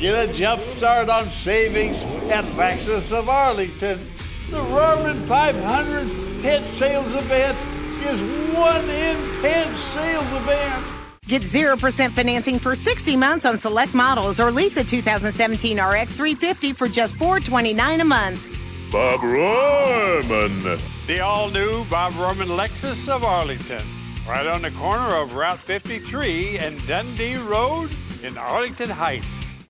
Get a jump start on savings at Lexus of Arlington. The Rohrman 500 Pet Sales Event is one in 10 sales events. Get 0% financing for 60 months on select models or lease a 2017 RX 350 for just $429 a month. Bob Rohrman. The all-new Bob Rohrman Lexus of Arlington. Right on the corner of Route 53 and Dundee Road in Arlington Heights.